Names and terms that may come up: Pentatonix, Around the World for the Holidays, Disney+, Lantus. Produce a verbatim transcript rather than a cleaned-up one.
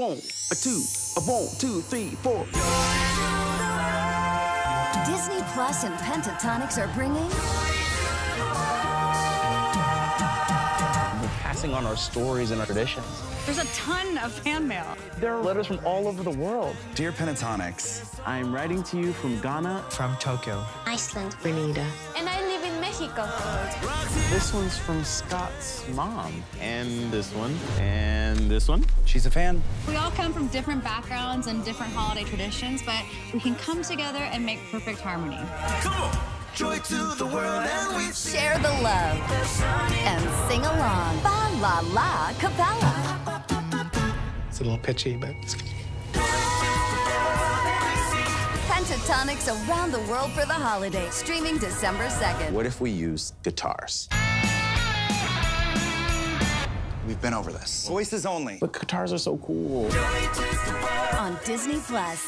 one, a two, a one, two, three, four. Disney Plus and Pentatonix are bringing... We're passing on our stories and our traditions. There's a ton of fan mail. There are letters from all over the world. Dear Pentatonix, I am writing to you from Ghana. From Tokyo. Iceland. Grenada. And I live in Mexico. This one's from Scott's mom. And this one. And this one. She's a fan. We all come from different backgrounds and different holiday traditions, but we can come together and make perfect harmony. Come on. Joy to the world and we share the love and sing along. Ba la la cappella. It's a little pitchy, but it's good. Pentatonix around the world for the holiday, streaming December second. What if we use guitars? We've been over this. Voices only. But guitars are so cool. On Disney Plus.